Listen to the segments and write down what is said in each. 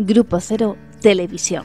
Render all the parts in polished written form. Grupo Cero Televisión.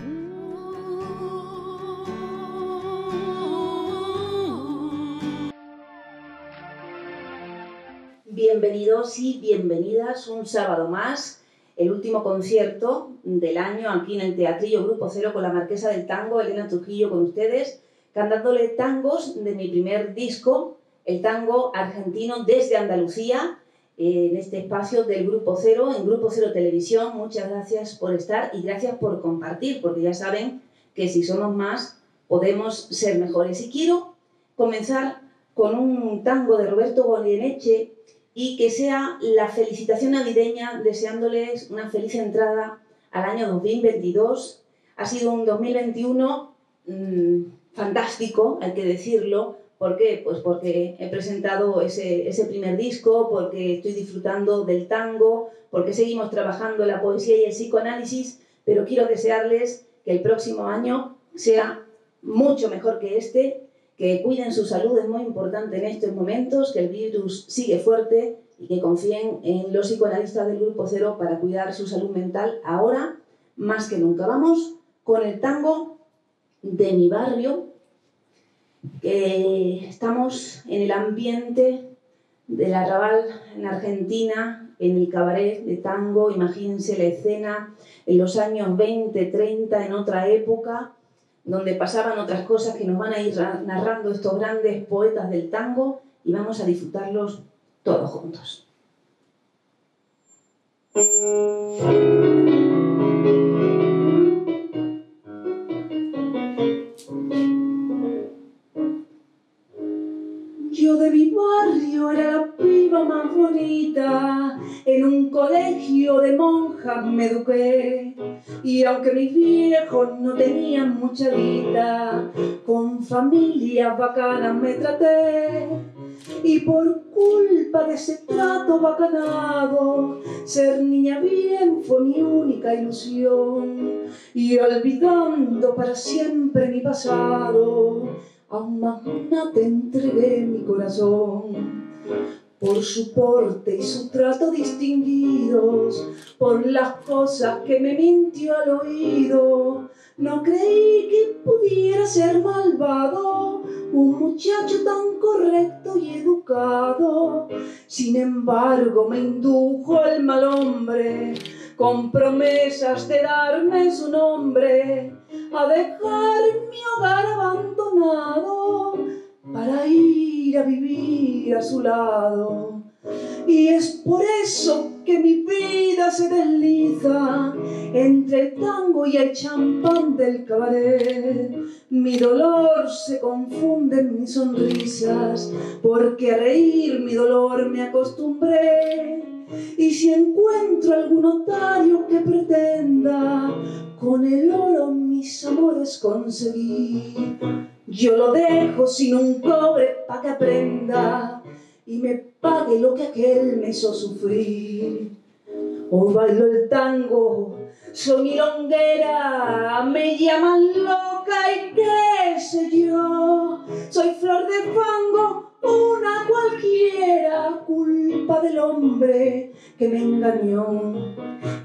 Bienvenidos y bienvenidas un sábado más, el último concierto del año aquí en el Teatrillo Grupo Cero con la marquesa del tango, Helena Trujillo, con ustedes, cantándole tangos de mi primer disco, el tango argentino desde Andalucía, en este espacio del Grupo Cero, en Grupo Cero Televisión. Muchas gracias por estar y gracias por compartir, porque ya saben que si somos más podemos ser mejores. Y quiero comenzar con un tango de Roberto Bolieneche, y que sea la felicitación navideña, deseándoles una feliz entrada al año 2022. Ha sido un 2021 fantástico, hay que decirlo. ¿Por qué? Pues porque he presentado ese primer disco, porque estoy disfrutando del tango, porque seguimos trabajando la poesía y el psicoanálisis, pero quiero desearles que el próximo año sea mucho mejor que este, que cuiden su salud, es muy importante en estos momentos, que el virus sigue fuerte y que confíen en los psicoanalistas del Grupo Cero para cuidar su salud mental ahora más que nunca. Vamos con el tango de mi barrio, que estamos en el ambiente del arrabal en Argentina, en el cabaret de tango. Imagínense la escena en los años 20, 30, en otra época, donde pasaban otras cosas que nos van a ir narrando estos grandes poetas del tango, y vamos a disfrutarlos todos juntos. Yo de mi barrio era la piba más bonita, en un colegio de monjas me eduqué, y aunque mis viejos no tenían mucha guita, con familias bacanas me traté, y por culpa de ese trato bacanado, ser niña bien fue mi única ilusión, y olvidando para siempre mi pasado, a un magnate entregué mi corazón. Por su porte y su trato distinguidos, por las cosas que me mintió al oído, no creí que pudiera ser malvado un muchacho tan correcto y educado. Sin embargo me indujo el mal hombre, con promesas de darme su nombre, a dejar mi hogar abandonado para ir a vivir a su lado. Y es por eso que mi vida se desliza entre el tango y el champán del cabaret. Mi dolor se confunde en mis sonrisas, porque a reír mi dolor me acostumbré. Y si encuentro algún otario que pretenda con el oro mis amores conseguí, yo lo dejo sin un cobre pa' que aprenda y me pague lo que aquel me hizo sufrir. O bailo el tango, soy milonguera, me llaman loca y qué sé yo, soy flor de fango, una cualquiera, culpa del hombre que me engañó.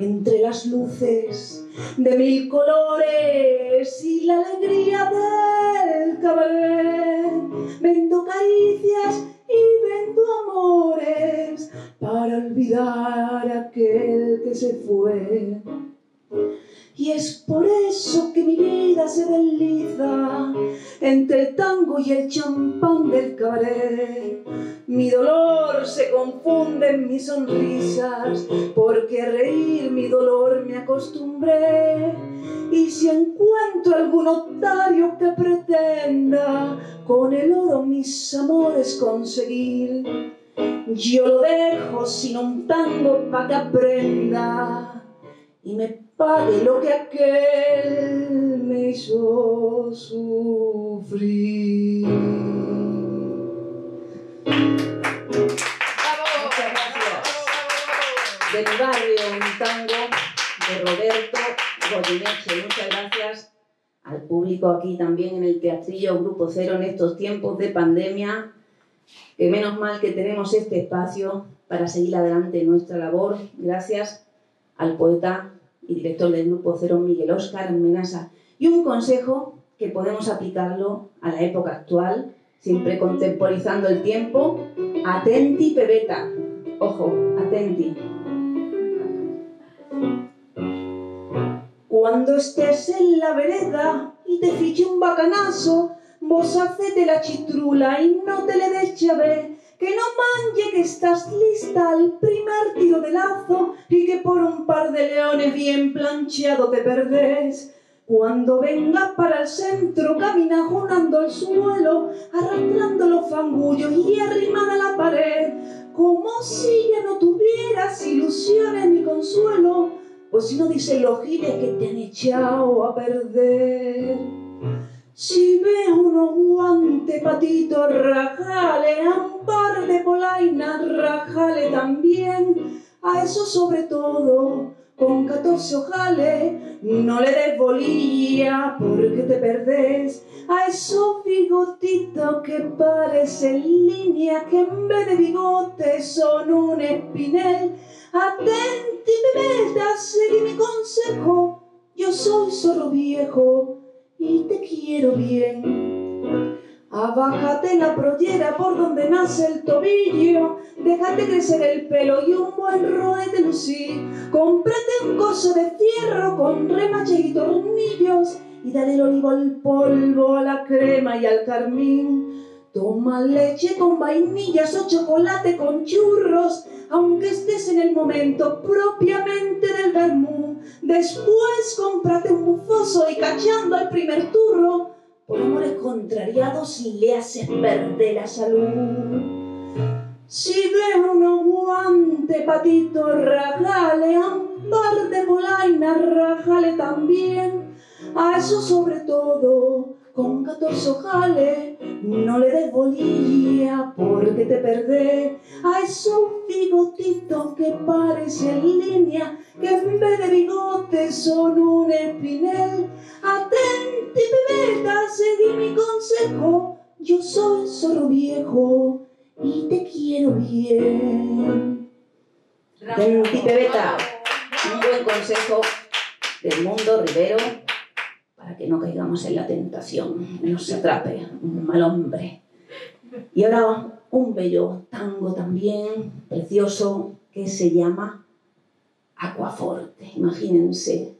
Entre las luces de mil colores y la alegría del cabaret, vendo caricias y vendo amores para olvidar a aquel que se fue. Y es por eso que mi vida se desliza entre el tango y el champán del cabaret. Mi dolor se confunde en mis sonrisas, porque a reír mi dolor me acostumbré. Y si encuentro algún otario que pretenda con el oro mis amores conseguir, yo lo dejo sin un tango pa' que aprenda y me pague lo que aquel me hizo sufrir. ¡Bravo! Muchas gracias. De mi barrio, un tango de Roberto Goyeneche. Muchas gracias al público aquí también en el Teatrillo Grupo Cero en estos tiempos de pandemia. Que menos mal que tenemos este espacio para seguir adelante nuestra labor. Gracias al poeta y director del Grupo Cero, Miguel Óscar Menasa. Y un consejo que podemos aplicarlo a la época actual, siempre contemporizando el tiempo: atenti pebeta, ojo, atenti. Cuando estés en la vereda y te fiche un bacanazo, vos hacete la chistrula y no te le des chave, que no manje que estás lista al primer tiro de lazo y que por un par de leones bien plancheado te perdés. Cuando vengas para el centro, camina jonando el suelo, arrastrando los fangullos y arrimada a la pared, como si ya no tuvieras ilusiones ni consuelo, pues si no dicen los giles que te han echado a perder. Si ves unos guantes, patitos, rajale, a un par de polainas, rajale también, a eso sobre todo, con 14 ojales, no le des bolilla porque te perdés. A esos bigotitos que parecen líneas, que en vez de bigotes son un espinel. Atenti, bebeta, seguí mi consejo, yo soy solo viejo y te quiero bien. Abájate la prollera por donde nace el tobillo, déjate crecer el pelo y un buen rodete lucir. Cómprate un coso de fierro con remaches y tornillos, y dale el olivo al polvo, a la crema y al carmín. Toma leche con vainillas o chocolate con churros, aunque estés en el momento propiamente del vermú. Después cómprate un bufoso y cachando al primer turro, por amores contrariados si le haces perder la salud. Si ves unos guantes, patitos, rajale, a un par de polainas, rajale también, a eso sobre todo, con 14 ojales, no le des bolilla porque te perdés. A esos bigotitos que parecen líneas, que en vez de bigotes son un espinel. Atenti, pibeta, seguí mi consejo, yo soy solo viejo y te quiero bien. Atenti, pibeta, un buen consejo del mundo Rivero, para que no caigamos en la tentación, no se atrape un mal hombre. Y ahora un bello tango también, precioso, que se llama Aquaforte. Imagínense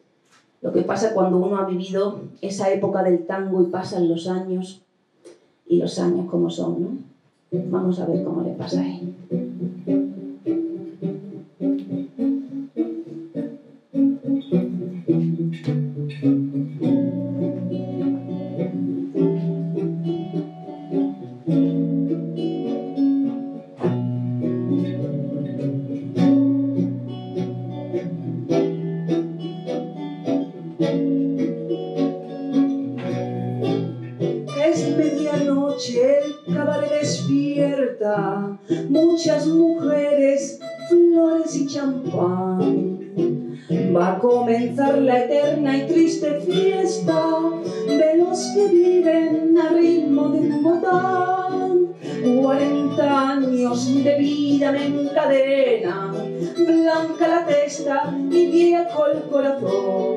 lo que pasa cuando uno ha vivido esa época del tango y pasan los años, y los años como son, ¿no? Vamos a ver cómo le pasa a él. Muchas mujeres, flores y champán. Va a comenzar la eterna y triste fiesta de los que viven a ritmo de un botán. 40 años de vida me encadenan, blanca la testa y viejo el corazón.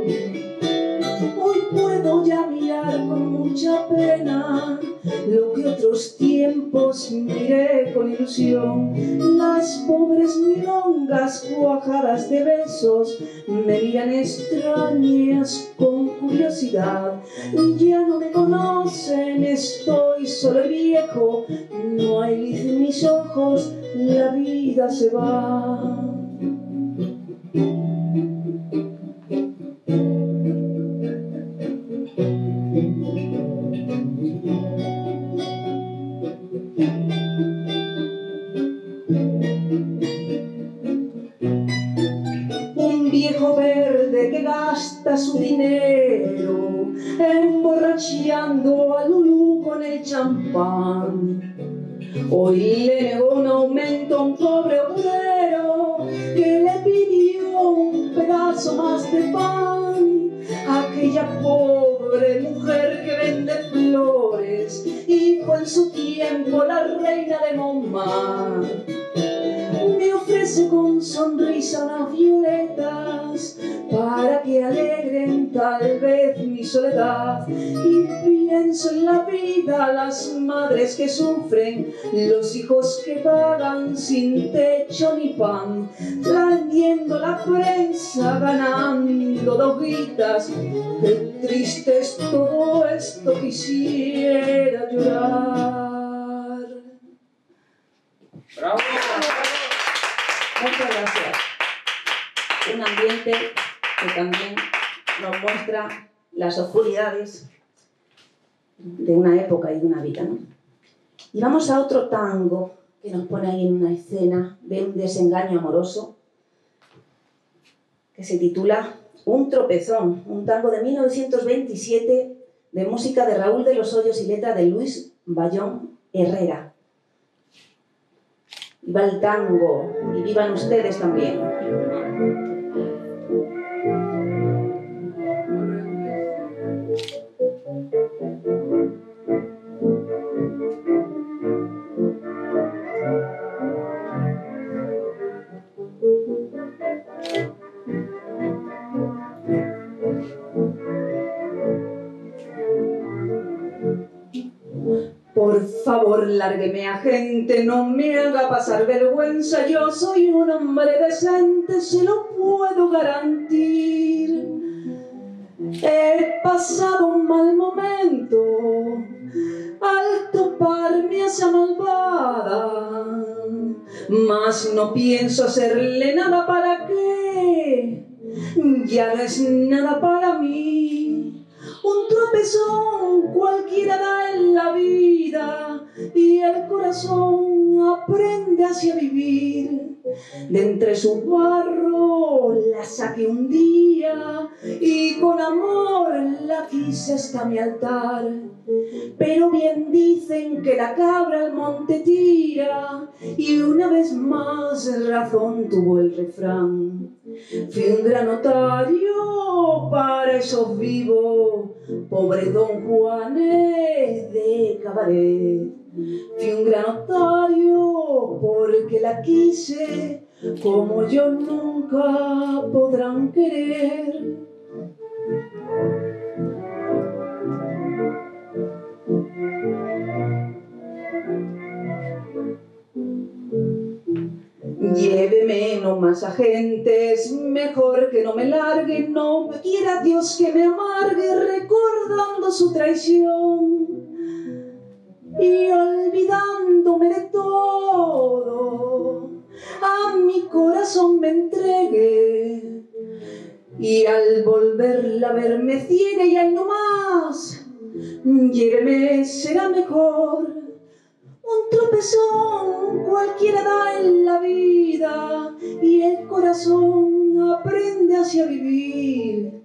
Hoy puedo ya mirar con mucha pena lo que otros tiempos miré con ilusión. Las pobres milongas cuajadas de besos me miran extrañas con curiosidad. Ya no me conocen, estoy solo y viejo, no hay luz en mis ojos, la vida se va. Gasta su dinero emborrachando a Lulú con el champán. Hoy le negó un aumento a un pobre obrero que le pidió un pedazo más de pan. Aquella pobre mujer que vende flores y fue en su tiempo la reina de Montmartre me ofrece con sonrisa unas violetas para que creen tal vez mi soledad, y pienso en la vida, las madres que sufren, los hijos que pagan sin techo ni pan, blandiendo la prensa, ganando dos guitas. Qué triste es todo esto, quisiera llorar. ¡Bravo! Muchas gracias. Un ambiente que también nos muestra las oscuridades de una época y de una vida, ¿no? Y vamos a otro tango que nos pone ahí en una escena de un desengaño amoroso que se titula Un tropezón, un tango de 1927 de música de Raúl de los Hoyos y letra de Luis Bayón Herrera. ¡Viva el tango! ¡Y vivan ustedes también! Por favor, lárgueme a gente, no me haga pasar vergüenza. Yo soy un hombre decente, se lo puedo garantir. He pasado un mal momento al toparme a esa malvada, mas no pienso hacerle nada. ¿Para qué? Ya no es nada para mí. Un tropezón cualquiera da en la vida, y el corazón aprende hacia vivir. De entre su barro la saqué un día, y con amor la quise hasta mi altar. Pero bien dicen que la cabra al monte tira, y una vez más razón tuvo el refrán. Fui un gran notario para esos vivos, pobre don Juanes de cabaret. Fui un gran notario porque la quise, como yo nunca podrán querer. Lléveme no más a gentes, mejor que no me largue, no quiera Dios que me amargue recordando su traición y olvidándome de todo, a mi corazón me entregué, y al volverla a ver me ciegue, y al no más, lléveme, será mejor. Un tropezón cualquiera da en la vida, y el corazón aprende hacia vivir.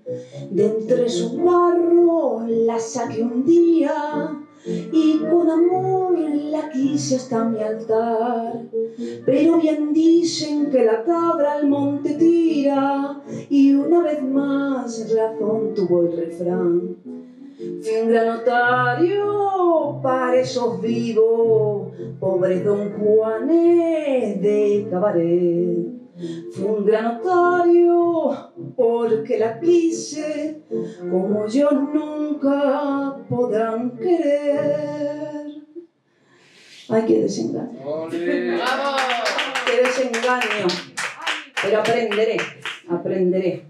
De entre su barro la saqué un día, y con amor la quise hasta mi altar. Pero bien dicen que la cabra al monte tira, y una vez más razón tuvo el refrán. Fui un gran notario para esos vivos, pobre don Juanes de cabaret. Fui un gran notario porque la quise, como yo nunca podrán querer. Ay, qué desengaño. ¡Olé! Qué desengaño. Pero aprenderé, aprenderé.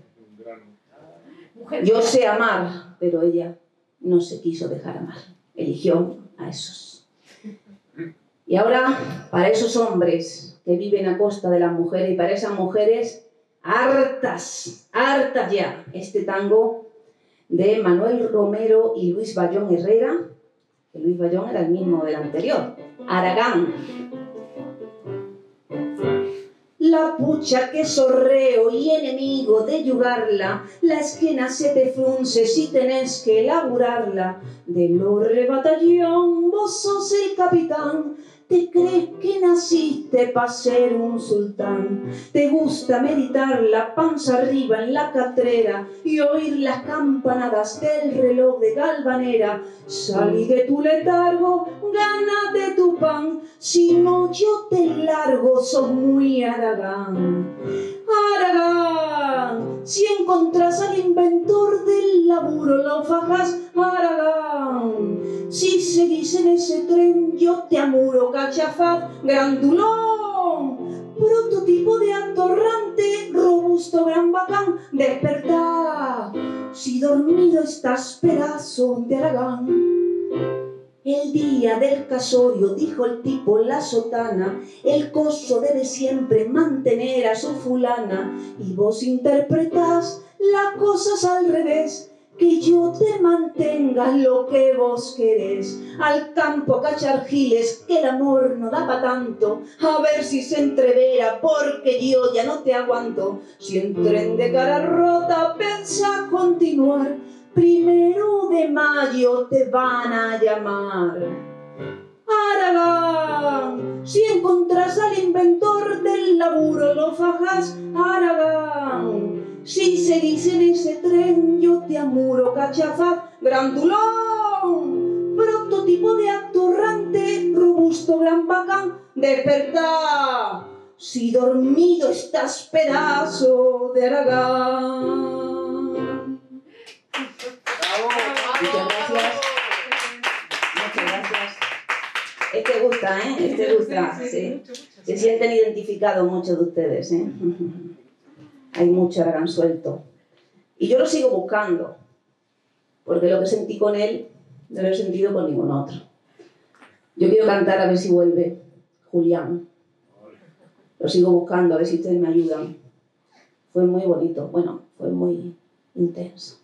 Yo sé amar, pero ella no se quiso dejar amar, eligió a esos. Y ahora, para esos hombres que viven a costa de las mujeres, y para esas mujeres hartas, hartas ya, este tango de Manuel Romero y Luis Bayón Herrera, que Luis Bayón era el mismo del anterior, Aragán. La pucha que sorreo y enemigo de yugarla, la esquina se te frunce si tenés que elaborarla. Del orre batallón vos sos el capitán, ¿Te crees que naciste para ser un sultán? ¿Te gusta meditar la panza arriba en la catrera y oír las campanadas del reloj de galvanera? Salí de tu letargo, gánate tu pan, si no yo te largo, sos muy Aragán. Aragán, si encontrás al inventor del laburo, lo fajas. Aragán, si seguís en ese tren, yo te amuro, cachafaz, grandulón, prototipo de atorrante, robusto, gran bacán, despertá, si dormido estás, pedazo de Aragán. El día del casorio, dijo el tipo en la sotana, el coso debe siempre mantener a su fulana, y vos interpretás las cosas al revés, que yo te mantenga lo que vos querés. Al campo cachargiles, que el amor no da pa' tanto, a ver si se entrevera, porque yo ya no te aguanto. Si en tren de cara rota pensás continuar, primero de mayo te van a llamar. Aragán, si encontrás al inventor del laburo, lo fajas. Aragán, si seguís en ese tren, yo te amuro, cachafaz, grandulón, prototipo de atorrante, robusto, gran bacán, despertá, si dormido estás, pedazo de Aragán. Muchas gracias. Muchas gracias. Este gusta, ¿eh? Este gusta. Sí. Se sienten identificados muchos de ustedes, ¿eh? Hay mucho Aragán suelto. Y yo lo sigo buscando, porque lo que sentí con él no lo he sentido con ningún otro. Yo quiero cantar a ver si vuelve Julián. Lo sigo buscando, a ver si ustedes me ayudan. Fue muy bonito, bueno, fue muy intenso.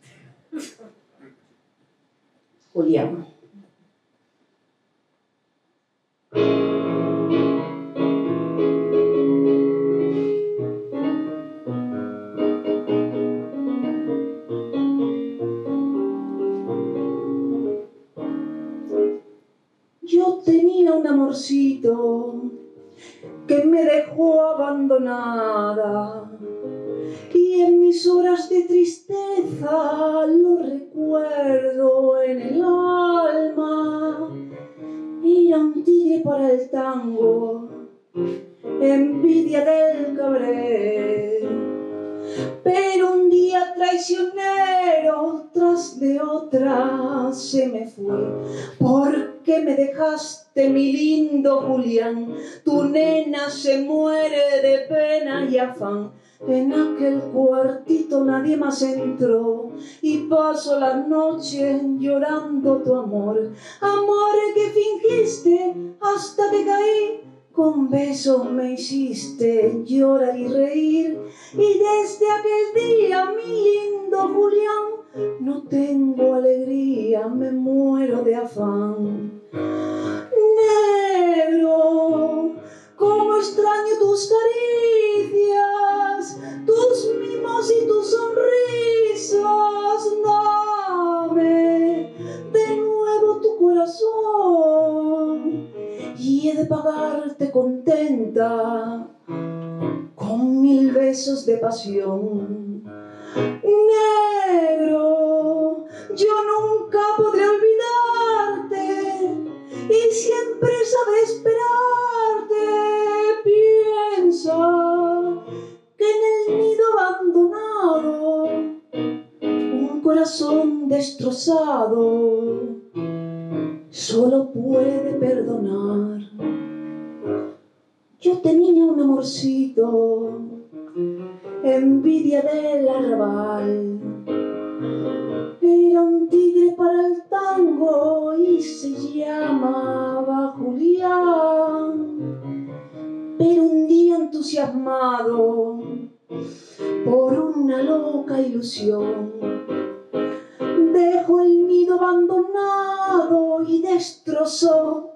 Julián. Yo tenía un amorcito que me dejó abandonada, y en mis horas de tristeza lo recuerdo en el alma. Era un tigre para el tango, envidia del cabaret, pero un día traicionero tras de otra se me fue. ¿Por qué me dejaste, mi lindo Julián? Tu nena se muere de pena y afán. En aquel cuartito nadie más entró, y paso la noche llorando tu amor. Amor que fingiste hasta que caí, con besos me hiciste llorar y reír. Y desde aquel día, mi lindo Julián, no tengo alegría, me muero de afán. Negro, cómo extraño tus caricias, tus mimos y tus sonrisas. Dame de nuevo tu corazón, y he de pagarte contenta con 1000 besos de pasión. Negro, yo nunca podré olvidarte, y siempre sabré esperarte. Piensa que en el nido abandonado, un corazón destrozado solo puede perdonar. Yo tenía un amorcito, envidia del arrabal, era un tigre para el tango y se llamaba Julián. Pero un día entusiasmado por una loca ilusión, dejó el nido abandonado y destrozó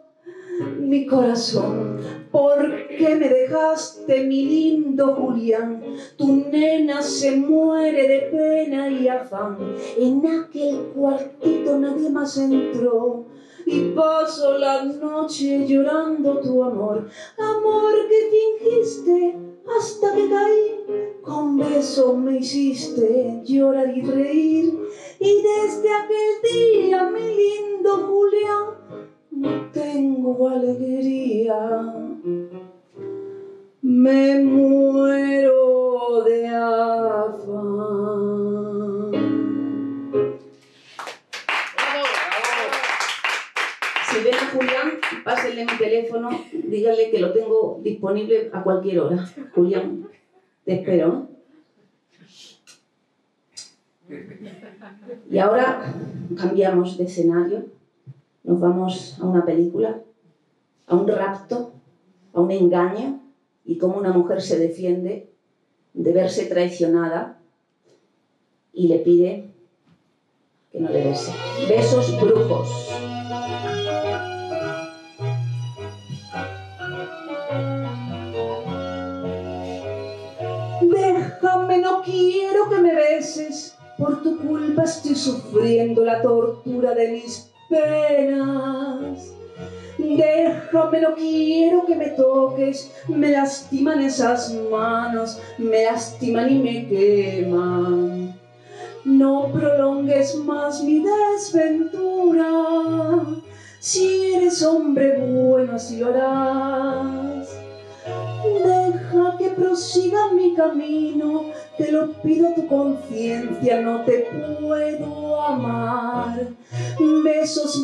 mi corazón. ¿Por qué me dejaste, mi lindo Julián? Tu nena se muere de pena y afán. En aquel cuartito nadie más entró, y paso la noche llorando tu amor, amor que fingiste hasta que caí, con besos me hiciste llorar y reír, y desde aquel día, mi lindo Julián, no tengo alegría, me muero de afán. Si ven a Julián, pásenle mi teléfono, díganle que lo tengo disponible a cualquier hora. Julián, te espero. Y ahora cambiamos de escenario, nos vamos a una película, a un rapto, a un engaño, y cómo una mujer se defiende de verse traicionada y le pide que no le bese. Besos brujos. Déjame, no quiero que me beses, por tu culpa estoy sufriendo la tortura de mis penas. Déjame, no quiero que me toques, me lastiman esas manos, me lastiman y me queman. No prolongues más mi desventura, si eres hombre bueno así lo harás. Deja que prosiga mi camino, te lo pido a tu conciencia, no te puedo amar. Besos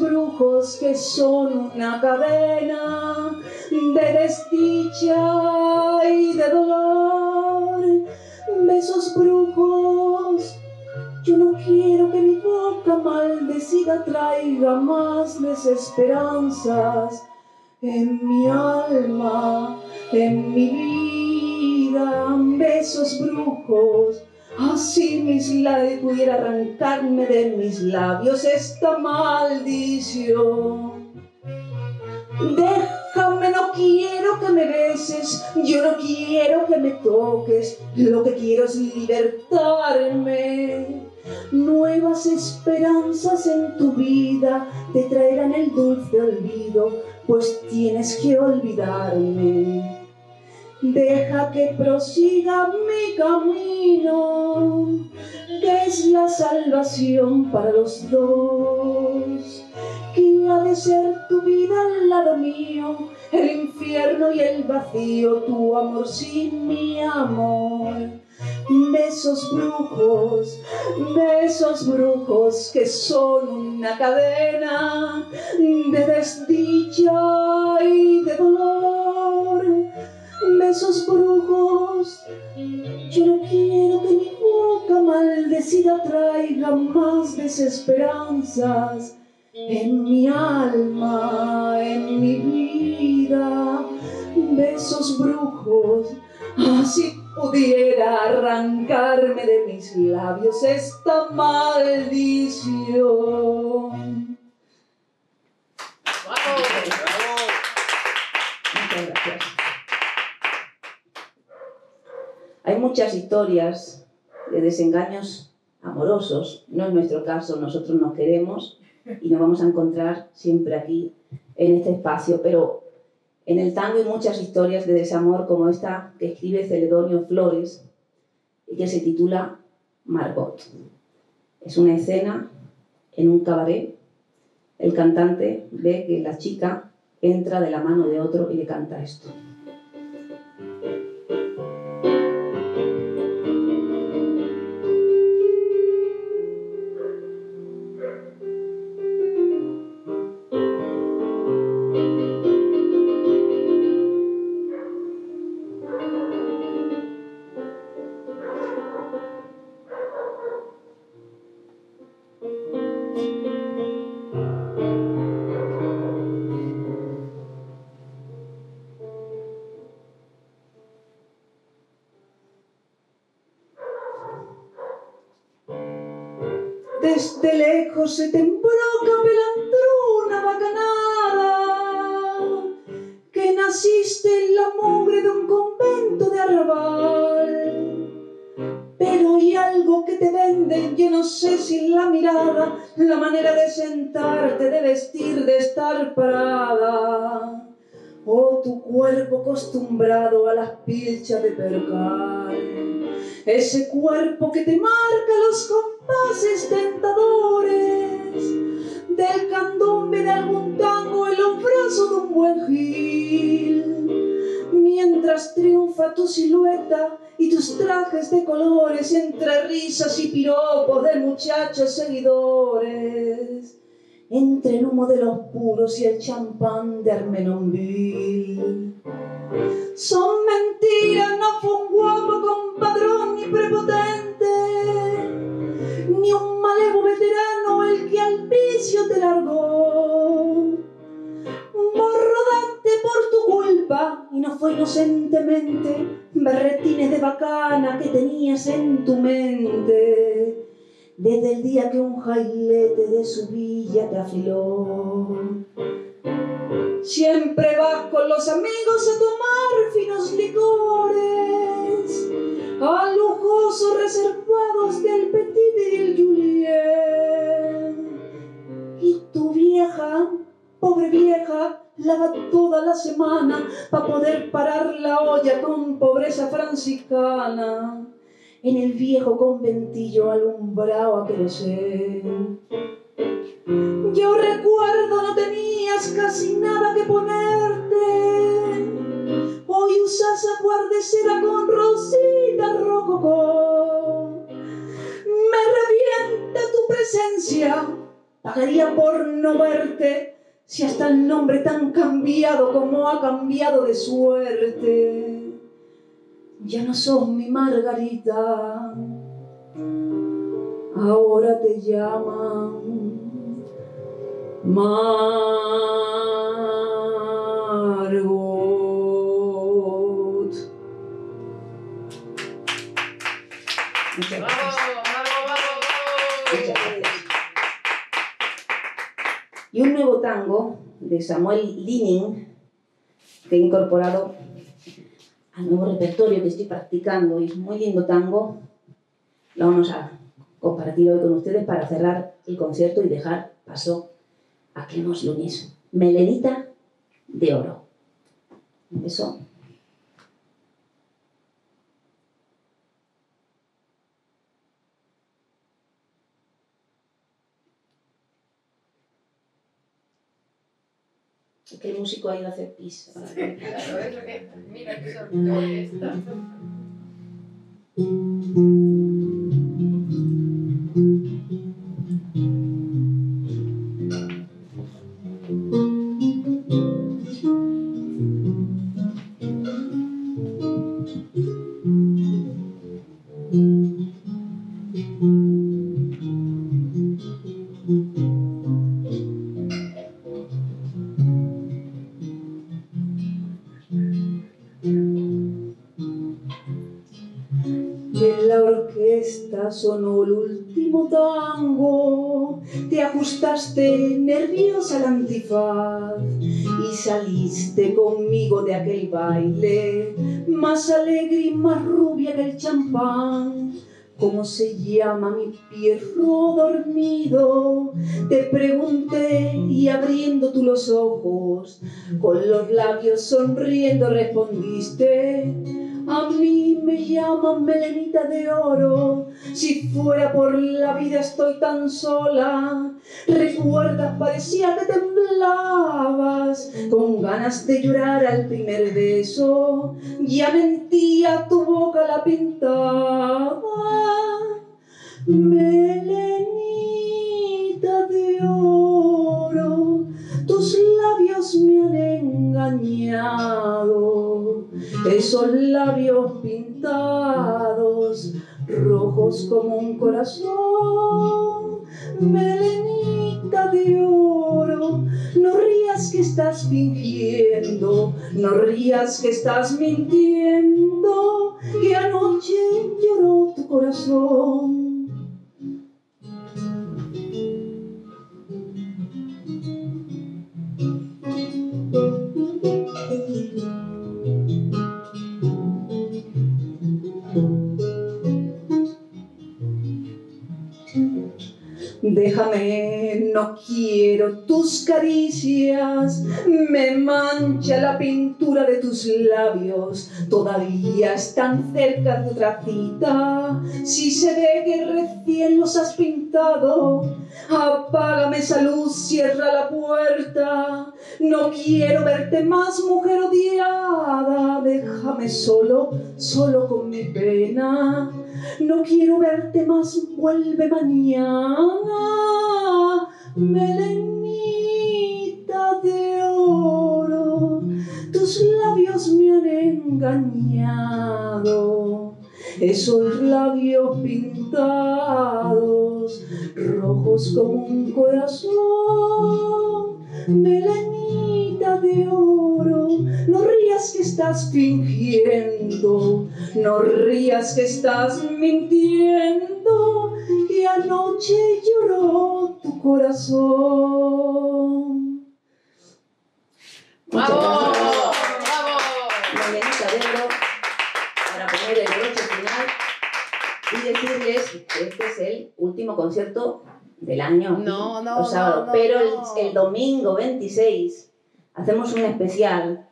brujos que son una cadena de desdicha y de dolor. Besos brujos, yo no quiero que mi boca maldecida traiga más desesperanzas en mi alma, en mi vida. Besos brujos, así mis labios pudiera arrancarme de mis labios esta maldición. Déjame, no quiero que me beses, yo no quiero que me toques, lo que quiero es libertarme. Nuevas esperanzas en tu vida te traerán el dulce olvido, pues tienes que olvidarme. Deja que prosiga mi camino, que es la salvación para los dos. Que ha de ser tu vida al lado mío, el infierno y el vacío, tu amor sin mi amor. Besos brujos que son una cadena de desdicha y de dolor. Besos brujos, yo no quiero que mi boca maldecida traiga más desesperanzas en mi alma, en mi vida. Besos brujos, así pudiera arrancarme de mis labios esta maldición. ¡Bravo! ¡Bravo! Muchas gracias. Hay muchas historias de desengaños amorosos. No es nuestro caso, nosotros nos queremos y nos vamos a encontrar siempre aquí en este espacio, pero en el tango hay muchas historias de desamor como esta que escribe Celedonio Flores y que se titula Margot. Es una escena en un cabaret. El cantante ve que la chica entra de la mano de otro y le canta esto. Desde lejos se tembró capelandruna bacanada, que naciste en la mugre de un convento de arrabal, pero hay algo que te vende, que no sé si la mirada, la manera de sentarte, de vestir, de estar parada, o tu cuerpo acostumbrado a las pilchas de percal, ese cuerpo que te marca los compases tentadores del candombe de algún tango en los brazos de un buen gil, mientras triunfa tu silueta y tus trajes de colores entre risas y piropos de muchachos seguidores, entre el humo de los puros y el champán de Armenonville. Son mentiras, no fue un guapo compadrón ni prepotente, ni un malevo veterano el que al vicio te largó. Vos rodaste por tu culpa y no fue inocentemente berretines de bacana que tenías en tu mente desde el día que un jailete de su villa te afiló. Siempre vas con los amigos a tomar finos licores, a lujosos reservados del Petit y del Julien. Y tu vieja, pobre vieja, lava toda la semana para poder parar la olla con pobreza franciscana en el viejo conventillo alumbrado a querosén. Yo recuerdo no tenías casi nada que ponerte, hoy usas aguardecera con rosita rococó. Me revienta tu presencia, pagaría por no verte si hasta el nombre tan cambiado como ha cambiado de suerte. Ya no sos mi Margarita, ahora te llaman Margot. Muchas gracias. ¡Bravo, bravo, bravo! Muchas gracias. Y un nuevo tango de Samuel Lining que he incorporado al nuevo repertorio que estoy practicando, y es muy lindo tango. Lo vamos a compartir hoy con ustedes para cerrar el concierto y dejar paso a que nos lunes. Melenita de Oro. Un beso. Que el músico ha ido a hacer pis. Claro, es lo que es. Mira qué sorpresa esta. Sonó el último tango, te ajustaste nerviosa al antifaz y saliste conmigo de aquel baile, más alegre y más rubia que el champán. ¿Cómo se llama mi pierro dormido?, te pregunté, y abriendo tú los ojos, con los labios sonriendo respondiste: a mí me llaman Melenita de Oro. Si fuera por la vida estoy tan sola. Recuerdas, parecía que temblabas con ganas de llorar al primer beso. Ya mentía, tu boca la pintaba Melenita de Oro. Tus labios me han engañado, esos labios pintados, rojos como un corazón. Melenita de Oro, no rías que estás fingiendo, no rías que estás mintiendo, que anoche lloró tu corazón. Déjame, no quiero tus caricias, me mancha la pintura de tus labios, todavía están cerca de otra cita, si se ve que recién los has pintado, apágame esa luz, cierra la puerta, no quiero verte más, mujer odiada, déjame solo, solo con mi pena. No quiero verte más, vuelve mañana, melenita de oro, tus labios me han engañado, esos labios pintados, rojos como un corazón, melenita de oro, no rías que estás fingiendo, no rías que estás mintiendo, que anoche lloró tu corazón. ¡Bravo! ¡Bravo! Melenita de oro, para poner el broche final y decirles que este es el último concierto del año, los sábados, pero el domingo 26 hacemos un especial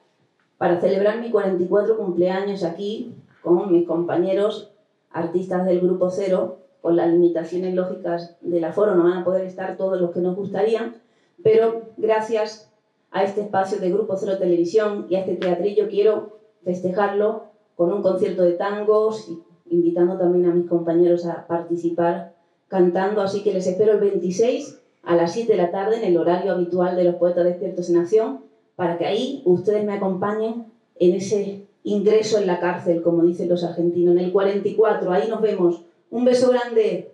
para celebrar mi 44 cumpleaños aquí con mis compañeros artistas del Grupo Cero. Con las limitaciones lógicas del aforo no van a poder estar todos los que nos gustaría, pero gracias a este espacio de Grupo Cero Televisión y a este teatrillo quiero festejarlo con un concierto de tangos, invitando también a mis compañeros a participar cantando, así que les espero el 26 a las 7 de la tarde en el horario habitual de los poetas despiertos en acción, para que ahí ustedes me acompañen en ese ingreso en la cárcel, como dicen los argentinos, en el 44, ahí nos vemos. Un beso grande,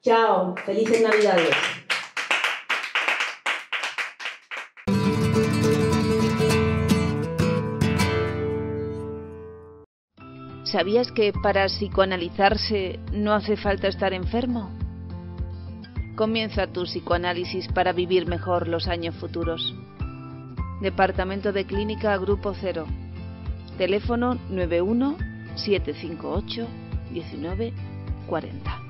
chao, felices Navidades. ¿Sabías que para psicoanalizarse no hace falta estar enfermo? Comienza tu psicoanálisis para vivir mejor los años futuros. Departamento de Clínica Grupo Cero. Teléfono 91-758-1940.